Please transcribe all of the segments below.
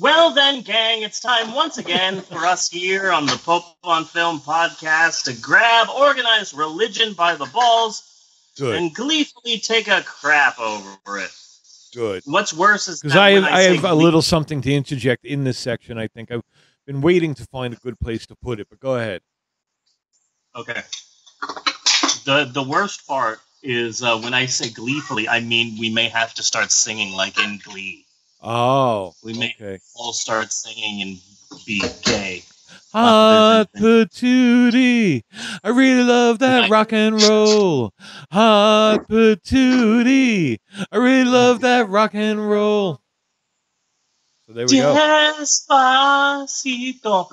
Well then, gang, it's time once again for us here on the Pope on Film podcast to grab organized religion by the balls and gleefully take a crap over it. Good. What's worse is because I have a little something to interject in this section. I think I've been waiting to find a good place to put it, but go ahead. Okay. The worst part is when I say gleefully, I mean we may have to start singing like in Glee. Oh, we may all start singing and be gay. Hot patootie, I really love that rock and roll. Hot patootie, I really love that rock and roll. So there we go. Despacito.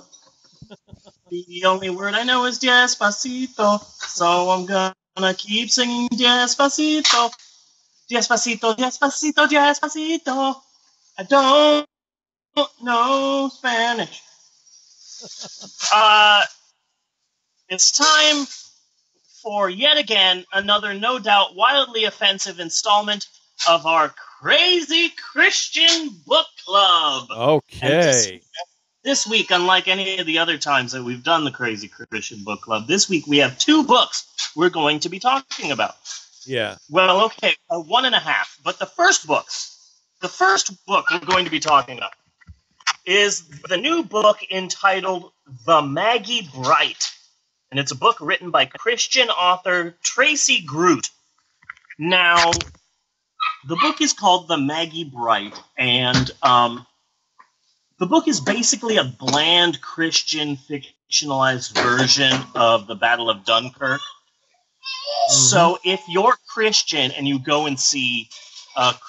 The only word I know is despacito, so I'm gonna keep singing despacito, despacito, despacito, despacito. I don't know Spanish. It's time for yet again another no doubt wildly offensive installment of our Crazy Christian Book Club. Okay. This week, unlike any of the other times that we've done the Crazy Christian Book Club, this week we have two books we're going to be talking about. Yeah. Well, okay, one and a half. But the first book... The first book we're going to be talking about is the new book entitled The Maggie Bright, and it's a book written by Christian author Tracy Groot. Now, the book is called The Maggie Bright, and the book is basically a bland Christian fictionalized version of the Battle of Dunkirk. Mm-hmm. So if you're Christian and you go and see...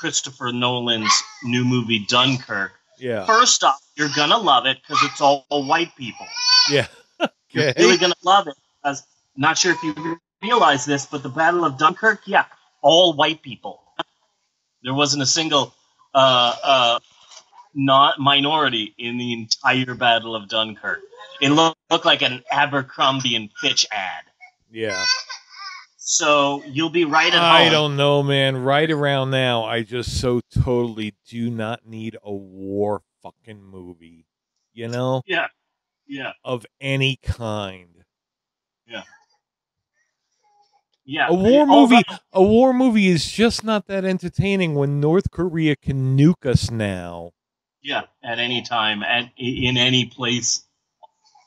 Christopher Nolan's new movie Dunkirk. Yeah. First off, you're gonna love it because it's all white people. Yeah. Okay. You're really gonna love it because not sure if you realize this, but the Battle of Dunkirk, yeah, all white people. There wasn't a single not minority in the entire Battle of Dunkirk. It looked like an Abercrombie and Fitch ad. Yeah. So you'll be right at home. I don't know, man. Right around now, I just so totally do not need a war fucking movie, you know? Yeah, yeah. Of any kind. Yeah, yeah. A war movie is just not that entertaining when North Korea can nuke us now. Yeah, at any time, in any place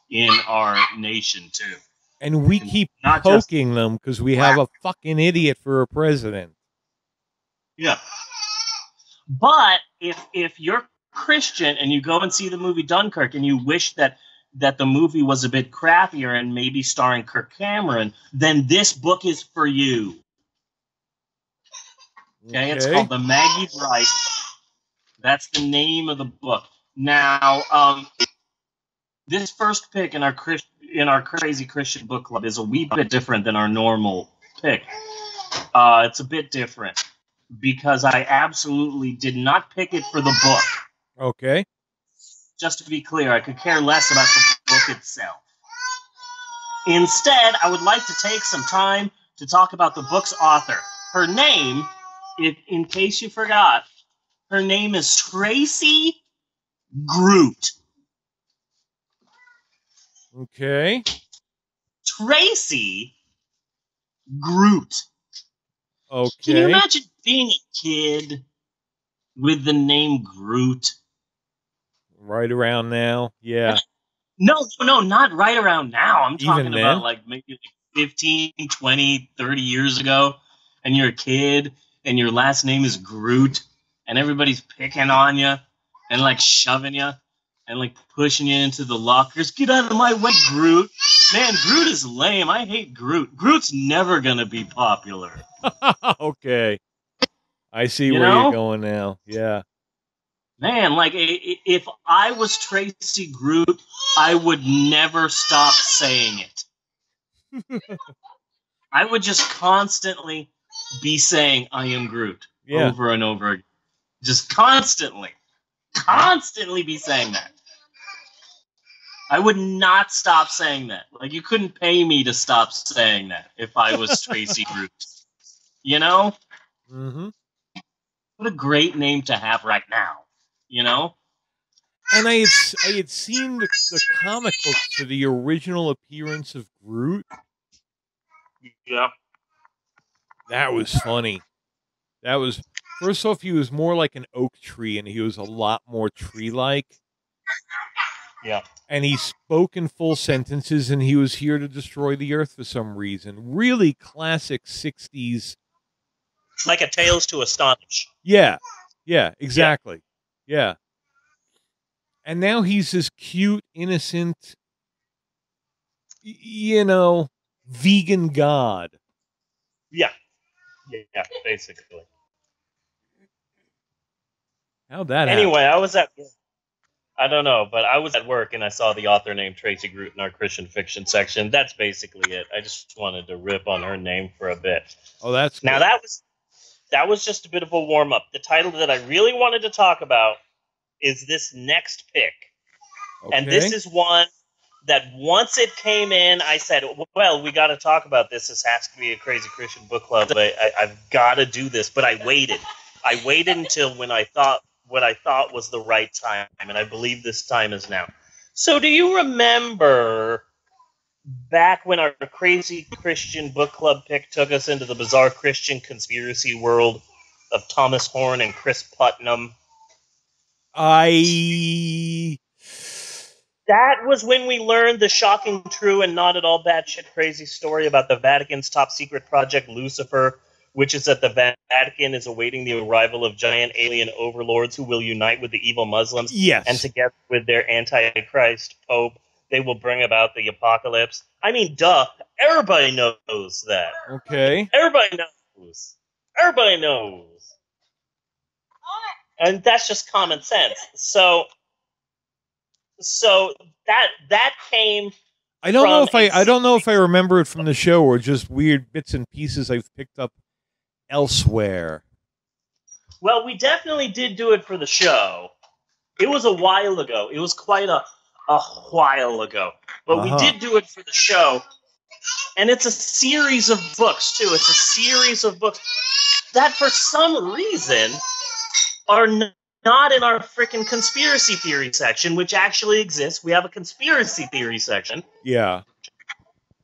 in our nation too. And we keep poking them because we have a fucking idiot for a president. Yeah. But if you're Christian and you go and see the movie Dunkirk and you wish that the movie was a bit crappier and maybe starring Kirk Cameron, then this book is for you. Okay? It's called The Maggie Bright. That's the name of the book. Now, this first pick in our Crazy Christian Book Club is a wee bit different than our normal pick. It's a bit different because I absolutely did not pick it for the book. Okay. Just to be clear, I could care less about the book itself. Instead, I would like to take some time to talk about the book's author. Her name, in case you forgot, her name is Tracy Groot. Okay. Tracy Groot. Okay. Can you imagine being a kid with the name Groot? Right around now? Yeah. No, not right around now. I'm talking about like maybe like 15, 20, 30 years ago, and you're a kid, and your last name is Groot, and everybody's picking on you and like shoving you. And, like, pushing you into the lockers. Get out of my way, Groot. Man, Groot is lame. I hate Groot. Groot's never going to be popular. Okay. I see where you're going now. Yeah. Man, like, if I was Tracy Groot, I would never stop saying it. I would just constantly be saying, I am Groot. Yeah. Over and over again. Just constantly be saying that. I would not stop saying that. Like, you couldn't pay me to stop saying that if I was Tracy Groot. You know? Mm-hmm. What a great name to have right now. You know? And I had seen the comic books for the original appearance of Groot. Yeah. That was funny. That was, first off, he was more like an oak tree, and he was a lot more tree-like. Yeah. And he spoke in full sentences, and he was here to destroy the earth for some reason. Really classic 60s. Like a Tales to Astonish. Yeah. Yeah, exactly. Yeah. And now he's this cute, innocent, you know, vegan god. Yeah. Yeah, basically. How'd that happen? Anyway, I was at... I don't know, but I was at work and I saw the author named Tracy Groot in our Christian fiction section. That's basically it. I just wanted to rip on her name for a bit. Oh, that's cool. Now that was just a bit of a warm up. The title that I really wanted to talk about is this next pick, okay. And this is one that once it came in, I said, "Well, we got to talk about this. This has to be a Crazy Christian Book Club. I've got to do this." But I waited. I waited until when I thought. What I thought was the right time, and I believe this time is now. So do you remember back when our Crazy Christian Book Club pick took us into the bizarre Christian conspiracy world of Thomas Horn and Chris Putnam? That was when we learned the shocking, true, and not at all batshit crazy story about the Vatican's top secret project, Lucifer, which is that the Vatican is awaiting the arrival of giant alien overlords who will unite with the evil Muslims. Yes. And together with their antichrist pope, they will bring about the apocalypse. I mean, duh. Everybody knows that. Okay. Everybody knows. Everybody knows. And that's just common sense. So that came... I don't know if I remember it from the show or just weird bits and pieces I've picked up elsewhere. Well, we definitely did do it for the show. It was a while ago. It was quite a while ago. But we did do it for the show. And it's a series of books, too. It's a series of books that, for some reason, are not in our freaking conspiracy theory section, which actually exists. We have a conspiracy theory section. Yeah.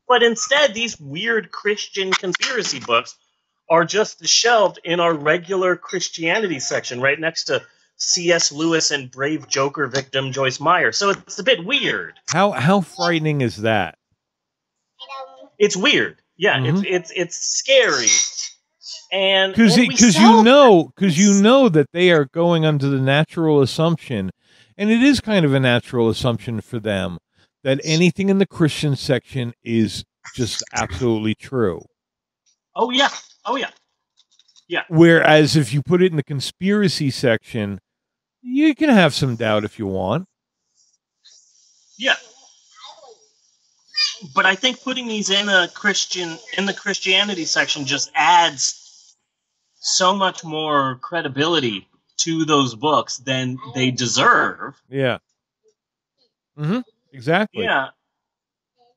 But instead, these weird Christian conspiracy books are just shelved in our regular Christianity section, right next to C.S. Lewis and brave Joker victim Joyce Meyer. So it's a bit weird. How frightening is that? It's weird. Yeah, it's scary. And because you know that they are going under the natural assumption, and it is kind of a natural assumption for them, that anything in the Christian section is just absolutely true. Oh, yeah. Oh, yeah. Yeah. Whereas if you put it in the conspiracy section, you can have some doubt if you want. Yeah. But I think putting these in the Christianity section just adds so much more credibility to those books than they deserve. Yeah. Mm-hmm. Exactly. Yeah.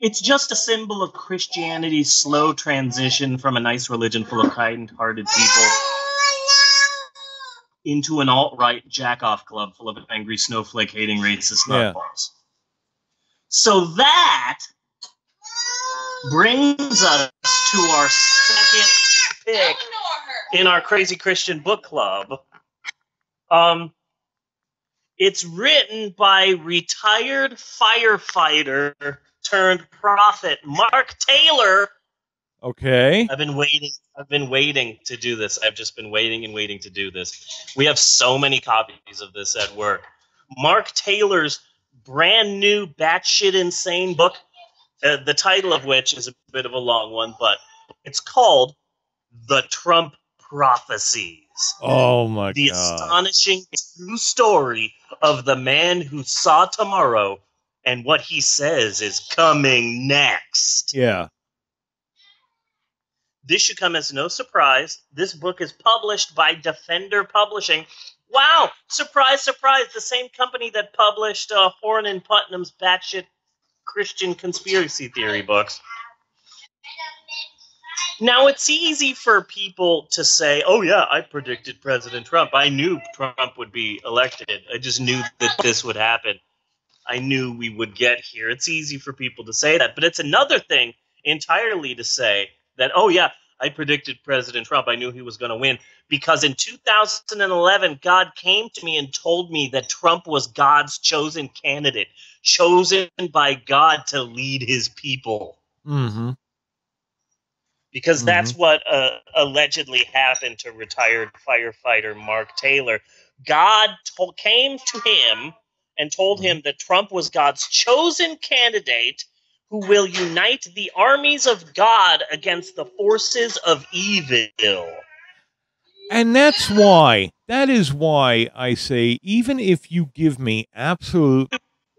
It's just a symbol of Christianity's slow transition from a nice religion full of kind-hearted people into an alt-right jack-off club full of angry snowflake-hating racist nutballs. So that brings us to our second pick in our Crazy Christian Book Club. It's written by retired firefighter turned prophet Mark Taylor. Okay. I've been waiting to do this. I've just been waiting to do this. We have so many copies of this at work. Mark Taylor's brand new batshit insane book, the title of which is a bit of a long one, but it's called The Trump Prophecies. Oh my God. The astonishing true story of the man who saw tomorrow and what he says is coming next. Yeah. This should come as no surprise. This book is published by Defender Publishing. Wow! Surprise, surprise! The same company that published Horn and Putnam's batshit Christian conspiracy theory books. Now, it's easy for people to say, oh, yeah, I predicted President Trump. I knew Trump would be elected. I just knew that this would happen. I knew we would get here. It's easy for people to say that. But it's another thing entirely to say that, oh, yeah, I predicted President Trump. I knew he was going to win. Because in 2011, God came to me and told me that Trump was God's chosen candidate, chosen by God to lead his people. Mm-hmm. Because that's what allegedly happened to retired firefighter Mark Taylor. God came to him and told him that Trump was God's chosen candidate who will unite the armies of God against the forces of evil. And that's why, that is why I say, even if you give me absolute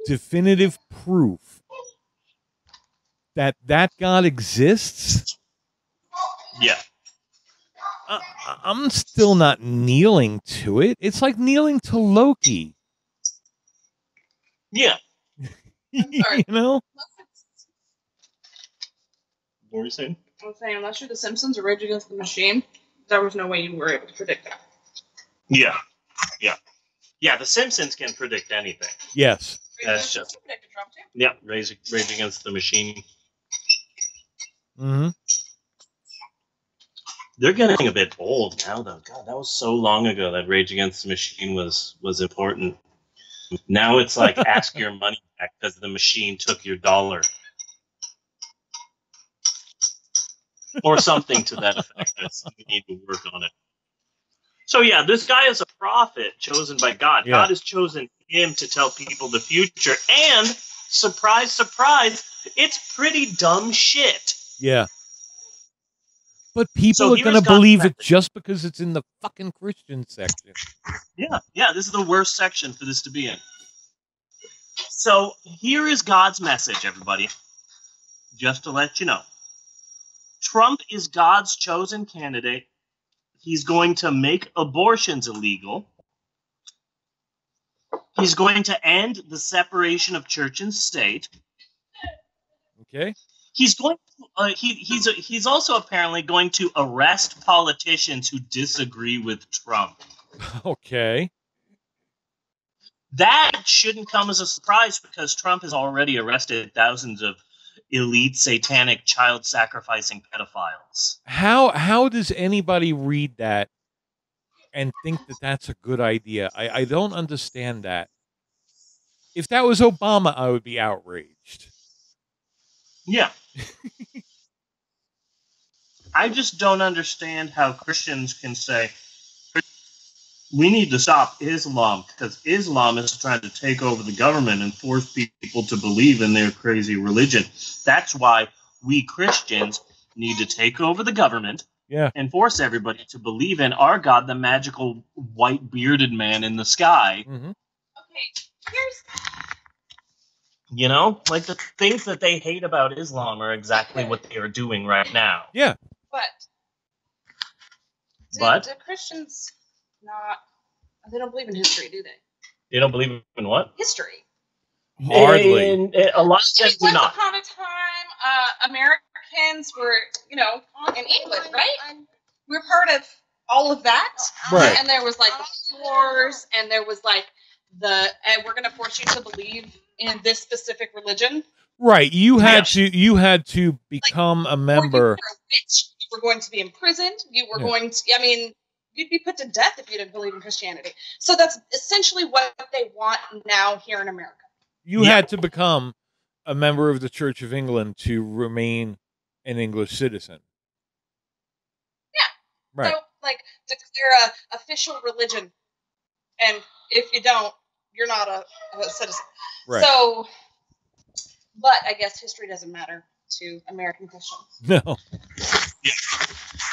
definitive proof that that God exists... Yeah. I'm still not kneeling to it. It's like kneeling to Loki. Yeah. You know? What were you saying? I was saying, unless you're The Simpsons or Rage Against the Machine, there was no way you were able to predict that. Yeah. Yeah. Yeah, The Simpsons can predict anything. Yes. That's just... Yeah, Rage Against the Machine. Mm-hmm. They're getting a bit old now, though. God, that was so long ago that Rage Against the Machine was important. Now it's like, ask your money back because the machine took your dollar. Or something to that effect. You need to work on it. So, yeah, this guy is a prophet chosen by God. Yeah. God has chosen him to tell people the future. And, surprise, surprise, it's pretty dumb shit. Yeah. But people are going to believe it just because it's in the fucking Christian section. Yeah, yeah, this is the worst section for this to be in. So here is God's message, everybody. Just to let you know. Trump is God's chosen candidate. He's going to make abortions illegal. He's going to end the separation of church and state. Okay. He's going. He's also apparently going to arrest politicians who disagree with Trump. Okay. That shouldn't come as a surprise because Trump has already arrested thousands of elite, satanic, child-sacrificing pedophiles. How does anybody read that and think that that's a good idea? I don't understand that. If that was Obama, I would be outraged. Yeah. I just don't understand how Christians can say, we need to stop Islam because Islam is trying to take over the government and force people to believe in their crazy religion. That's why we Christians need to take over the government and force everybody to believe in our God, the magical white bearded man in the sky. Mm-hmm. Okay, here's... You know, like the things that they hate about Islam are exactly what they are doing right now. Yeah. But do Christians not, they don't believe in history, do they? They don't believe in what? History. Hardly. A lot of them do not. Once upon a time, Americans were, you know, in England, right? We're part of all of that. Right. And there was like wars, and there was like and we're going to force you to believe in this specific religion. Right. You had to become a member. Or you were a witch, you were going to be imprisoned. You were going to, I mean, you'd be put to death if you didn't believe in Christianity. So that's essentially what they want now here in America. You had to become a member of the Church of England to remain an English citizen. Yeah. Right. So, like, declare an official religion. And if you don't, you're not a citizen. Right. So, but I guess history doesn't matter to American Christians. No. Yeah.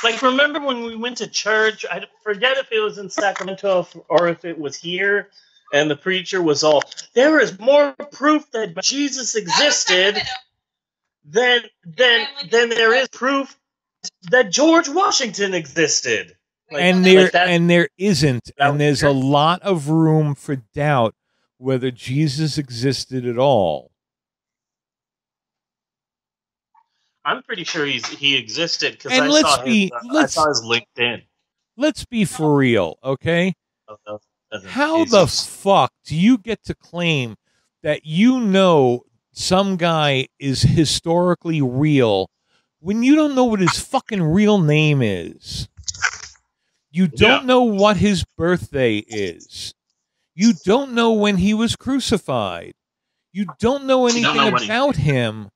Like, remember when we went to church? I forget if it was in Sacramento or if it was here, and the preacher was all, there is more proof that Jesus existed than there is proof that George Washington existed. Like, and there isn't, and there's a lot of room for doubt whether Jesus existed at all. I'm pretty sure he existed because I saw his LinkedIn. Let's be for real, okay? How the fuck do you get to claim that you know some guy is historically real when you don't know what his fucking real name is? You don't know what his birthday is. You don't know when he was crucified. You don't know anything about him,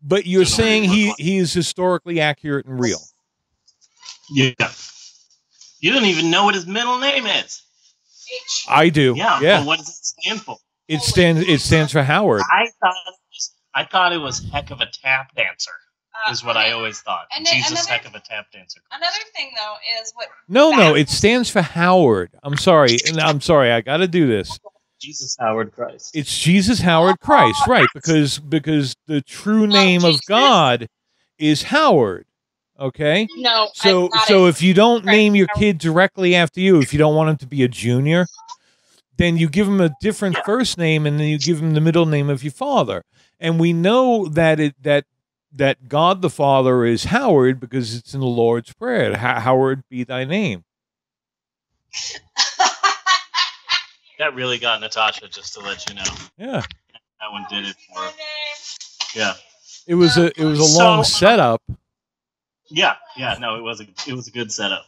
but you're saying he is historically accurate and real. Yeah. You don't even know what his middle name is. I do. Yeah. Well, what does it stand for? It stands for Howard. I thought it was heck of a tap dancer. Is what I always thought. Jesus, heck of a tap dancer. Another thing, though, is what... No, it stands for Howard. I'm sorry. I got to do this. Jesus Howard Christ. It's Jesus Howard Christ, right? Because the true name of God is Howard. Okay. No. So if you don't name your kid directly after you, if you don't want him to be a junior, then you give him a different first name, and then you give him the middle name of your father. And we know that that God the Father is Howard because it's in the Lord's Prayer. Howard be thy name. That really got Natasha, just to let you know. Yeah. That one did it for her. Yeah. It was a long setup. Yeah, no, it was a good setup.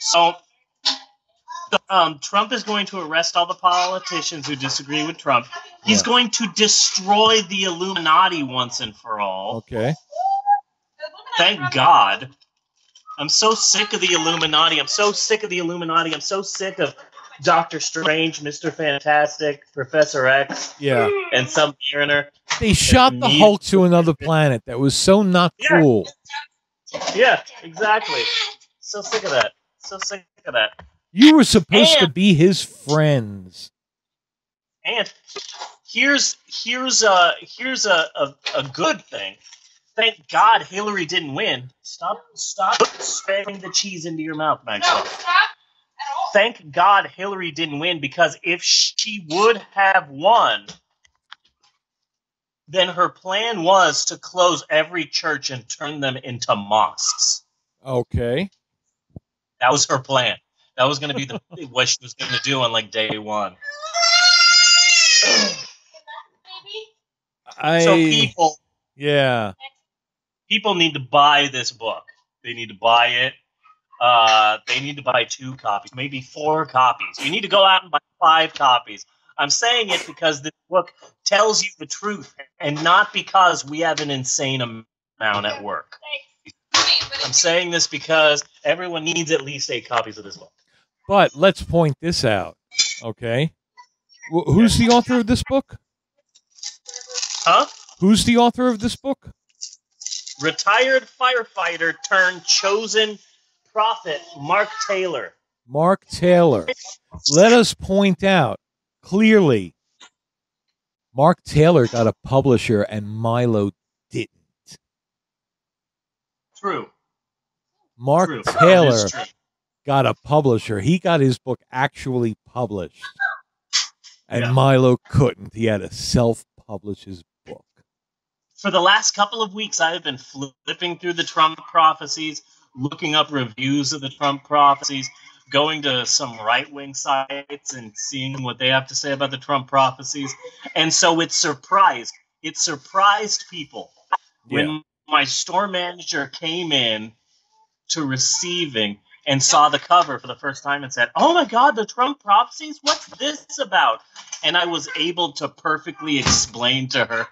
So Trump is going to arrest all the politicians who disagree with Trump. He's going to destroy the Illuminati once and for all. Okay. Thank God. I'm so sick of the Illuminati. I'm so sick of the Illuminati. I'm so sick of Doctor Strange, Mr. Fantastic, Professor X, and some mariner. They shot the Hulk to another planet. That was so not cool. Yeah, exactly. So sick of that. So sick of that. You were supposed to be his friends. And here's a good thing. Thank God Hillary didn't win. Stop spamming the cheese into your mouth, Maxwell. No, stop. Thank God Hillary didn't win, because if she would have won, then her plan was to close every church and turn them into mosques. Okay. That was her plan. That was going to be what she was going to do on like day one. So people... Yeah. People need to buy this book. They need to buy it. They need to buy 2 copies, maybe 4 copies. You need to go out and buy 5 copies. I'm saying it because this book tells you the truth, and not because we have an insane amount at work. I'm saying this because everyone needs at least 8 copies of this book. But let's point this out, okay? Who's the author of this book? Huh? Who's the author of this book? Retired firefighter turned chosen prophet Mark Taylor. Mark Taylor. Let us point out clearly, Mark Taylor got a publisher and Milo didn't. True. Mark Taylor got a publisher. He got his book actually published. And Milo couldn't. He had to self-publish his book. For the last couple of weeks, I have been flipping through the Trump Prophecies, looking up reviews of the Trump Prophecies, going to some right-wing sites and seeing what they have to say about the Trump Prophecies. And so it surprised people. When my store manager came in to receiving and saw the cover for the first time and said, "Oh my God, the Trump Prophecies? What's this about?" And I was able to perfectly explain to her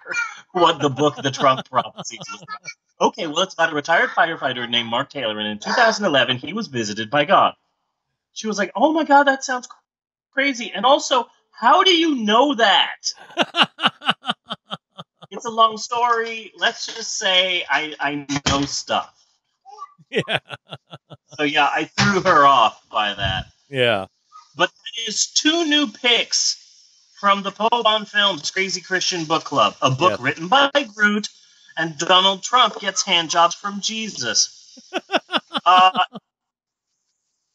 what the book, The Trump Prophecies, was about. Okay, well, it's about a retired firefighter named Mark Taylor, and in 2011, he was visited by God. She was like, "Oh my God, that sounds crazy. And also, how do you know that?" It's a long story. Let's just say I know stuff. Yeah. So yeah, I threw her off by that. Yeah. But there's 2 new picks from the Pope on Film's Crazy Christian Book Club, a book written by Groot, and Donald Trump gets handjobs from Jesus.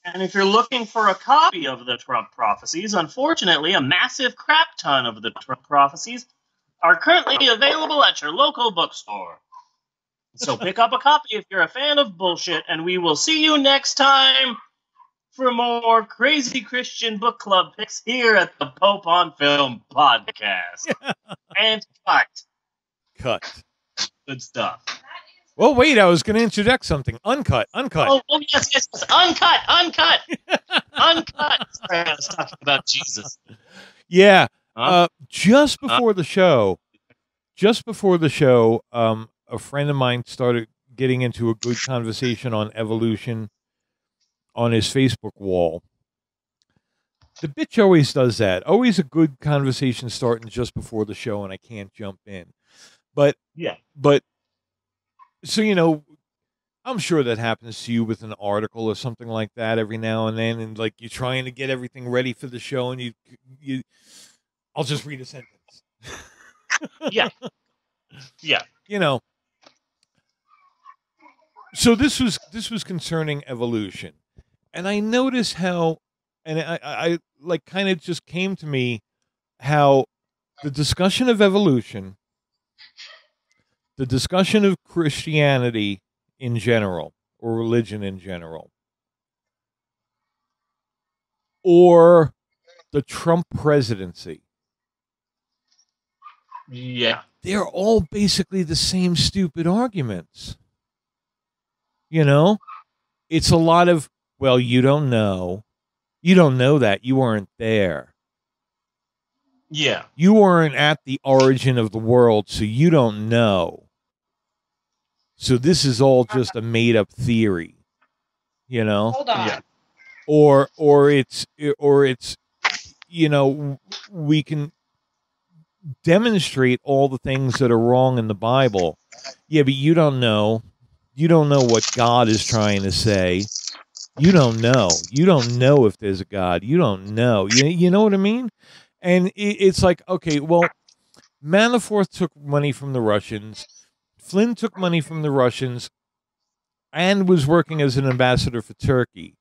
And if you're looking for a copy of the Trump Prophecies, unfortunately, a massive crap ton of the Trump Prophecies are currently available at your local bookstore. So pick up a copy if you're a fan of bullshit, and we will see you next time for more Crazy Christian Book Club picks here at the Pope on Film podcast. And cut. Good stuff. Well, wait, I was going to interject something. Uncut. Oh yes. Uncut. Uncut. Sorry, I was talking about Jesus. Yeah. Just before the show, a friend of mine started getting into a good conversation on evolution on his Facebook wall. The bitch always does that. Always a good conversation starting just before the show, and I can't jump in. But yeah, so, you know, I'm sure that happens to you with an article or something like that every now and then. And like, you're trying to get everything ready for the show, and you I'll just read a sentence. Yeah. Yeah. You know, so this was concerning evolution. And I noticed how, and I like kind of just came to me how the discussion of evolution, the discussion of Christianity in general, or religion in general, or the Trump presidency. Yeah. They're all basically the same stupid arguments. You know? It's a lot of, well, you don't know. You don't know that. You weren't there. Yeah. You weren't at the origin of the world, so you don't know. So this is all just a made-up theory, you know. Hold on. Yeah. Or it's, you know, we can demonstrate all the things that are wrong in the Bible. Yeah, but you don't know. You don't know what God is trying to say. You don't know. You don't know if there's a God. You don't know. You know what I mean? And it's like, okay, well, Manafort took money from the Russians. Flynn took money from the Russians and was working as an ambassador for Turkey.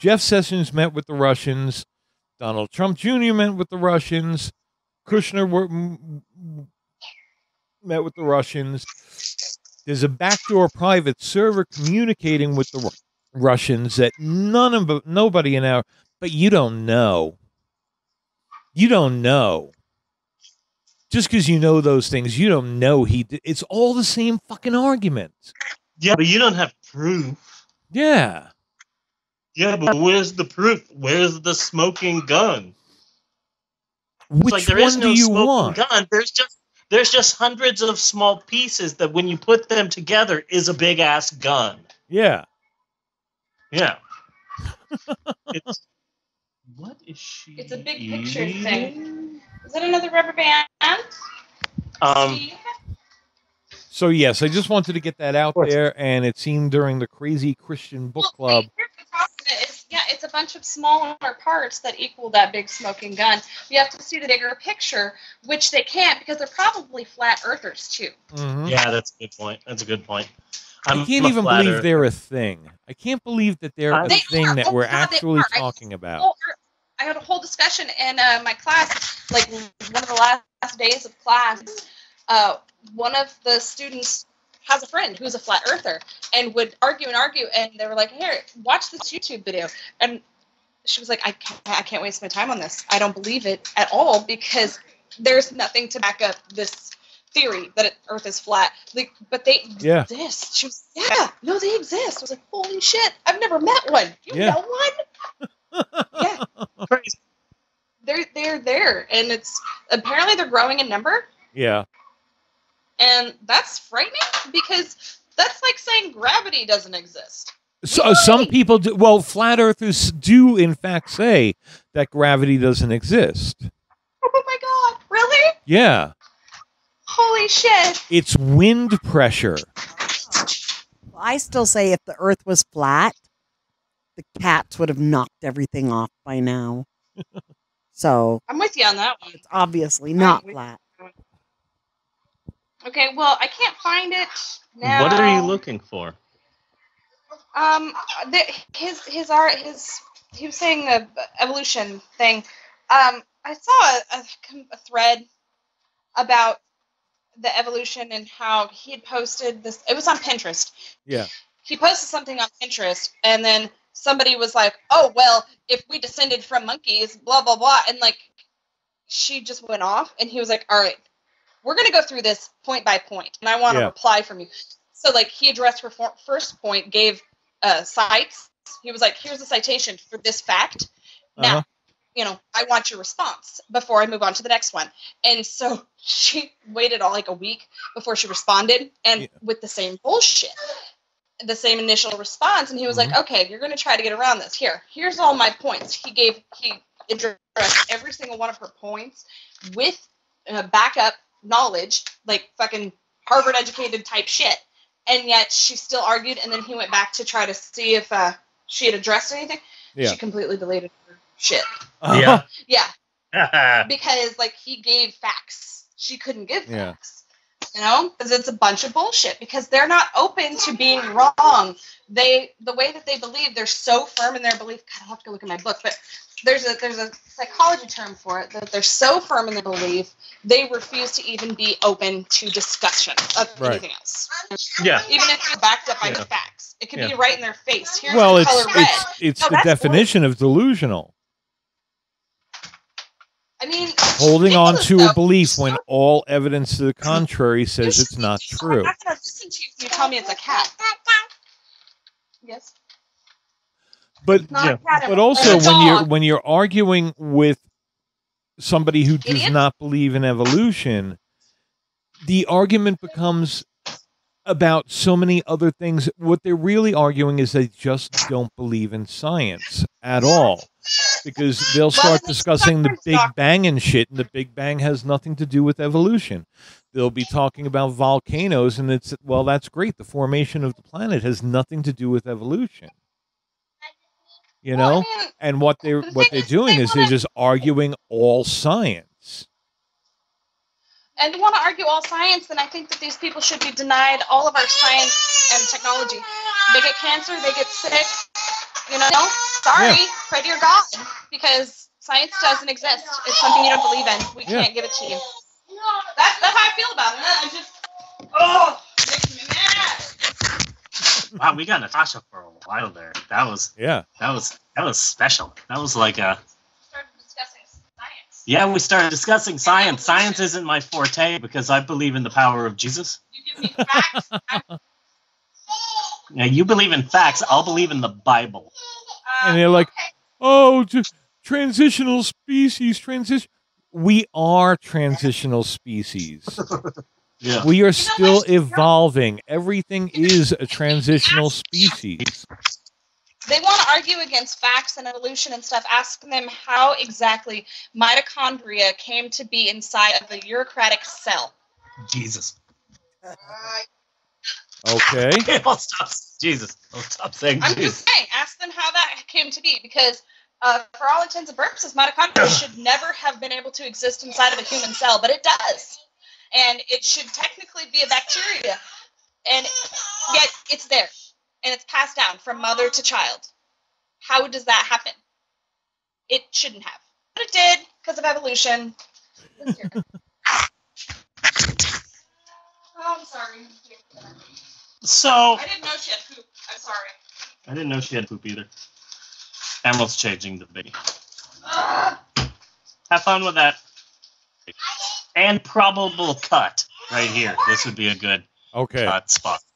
Jeff Sessions met with the Russians. Donald Trump Jr. met with the Russians. Kushner met with the Russians. There's a backdoor private server communicating with the Russians that nobody in our, but you don't know. You don't know. Just because you know those things, you don't know he did. It's all the same fucking argument. Yeah, but you don't have proof. Yeah. Yeah, but where's the proof? Where's the smoking gun? Which like, there one is no do you want? Gun. There's just hundreds of small pieces that when you put them together is a big-ass gun. Yeah. Yeah. It's, what is she? It's a big picture thing. Is that another rubber band? So, yes, I just wanted to get that out there, and it seemed during the Crazy Christian Book Club. It's a bunch of smaller parts that equal that big smoking gun. You have to see the bigger picture, which they can't because they're probably flat earthers, too. Mm-hmm. Yeah, that's a good point. I can't even believe they're a thing. I can't believe that they're a thing that we're actually talking about. I had a whole discussion in my class, like one of the last days of class. One of the students has a friend who's a flat earther and would argue, and they were like, "Here, watch this YouTube video." And she was like, "I can't waste my time on this. I don't believe it at all because there's nothing to back up this theory that Earth is flat." Like, but they exist. She was, "Yeah, no, they exist." I was like, "Holy shit! I've never met one. You know one." Yeah, they're there, and it's apparently they're growing in number. Yeah, and that's frightening because that's like saying gravity doesn't exist. So some people do. Well, flat earthers do in fact say that gravity doesn't exist. Oh my god! Really? Yeah. Holy shit! It's wind pressure. Well, I still say if the Earth was flat, the cats would have knocked everything off by now. So I'm with you on that one. It's obviously not flat. Okay, well, I can't find it now. What are you looking for? His art, he was saying the evolution thing. I saw a thread about the evolution and how he had posted this. It was on Pinterest. Yeah. He posted something on Pinterest, and then somebody was like, oh, well, if we descended from monkeys, blah, blah, blah. And, like, she just went off, and he was like, all right, we're going to go through this point by point, and I want a reply from you. So, like, he addressed her first point, gave cites. He was like, here's a citation for this fact. Now, you know, I want your response before I move on to the next one. And so she waited all like a week before she responded, and with the same bullshit, the same initial response. And he was like, okay, you're going to try to get around this. Here's all my points. He addressed every single one of her points with backup knowledge, like fucking Harvard educated type shit. And yet she still argued. And then he went back to try to see if she had addressed anything. Yeah. She completely deleted her shit. Yeah. Because, like, he gave facts. She couldn't give facts. You know? Because it's a bunch of bullshit. Because they're not open to being wrong. The way that they believe, they're so firm in their belief. God, I'll have to go look at my book. But there's a psychology term for it. That they're so firm in their belief, they refuse to even be open to discussion of anything else. Yeah. Even if you're backed up by the facts. It can be right in their face. Here's the color red. It's the definition of delusional. I mean, holding on to a belief when all evidence to the contrary says it's not true. I'm not going to listen to you if you tell me it's a cat. Yes. But also when you're arguing with somebody who does not believe in evolution, the argument becomes about so many other things. What they're really arguing is they just don't believe in science at all. Because they'll start discussing the Big Bang and shit, and the Big Bang has nothing to do with evolution. They'll be talking about volcanoes, and it's, well, that's great. The formation of the planet has nothing to do with evolution. You know? And what they're doing is they're just arguing all science. And want to argue all science, then I think that these people should be denied all of our science and technology. They get cancer, they get sick. You know, pray to your God, because science doesn't exist. It's something you don't believe in. We can't give it to you. That's how I feel about it. I just, it makes me mad. Wow, we got Natasha for a while there. That was special. That was like a. We started discussing science. Yeah, we started discussing science. Science isn't my forte because I believe in the power of Jesus. You give me facts. Now, you believe in facts, I'll believe in the Bible. And they're like, oh, just transitional species, We are transitional species. We are still evolving. Everything is a transitional species. They want to argue against facts and evolution and stuff, asking them how exactly mitochondria came to be inside of a bureaucratic cell. Jesus. Okay. I'll stop. Jesus. I'll stop saying Jesus. I'm just saying, ask them how that came to be, because for all intents and purposes, mitochondria should never have been able to exist inside of a human cell, but it does. And it should technically be a bacteria. And yet it's there. And it's passed down from mother to child. How does that happen? It shouldn't have. But it did, because of evolution. Oh, I'm sorry. So I didn't know she had poop. I'm sorry. I didn't know she had poop either. Emerald's changing the baby. Have fun with that. And probable cut right here. This would be a good cut spot.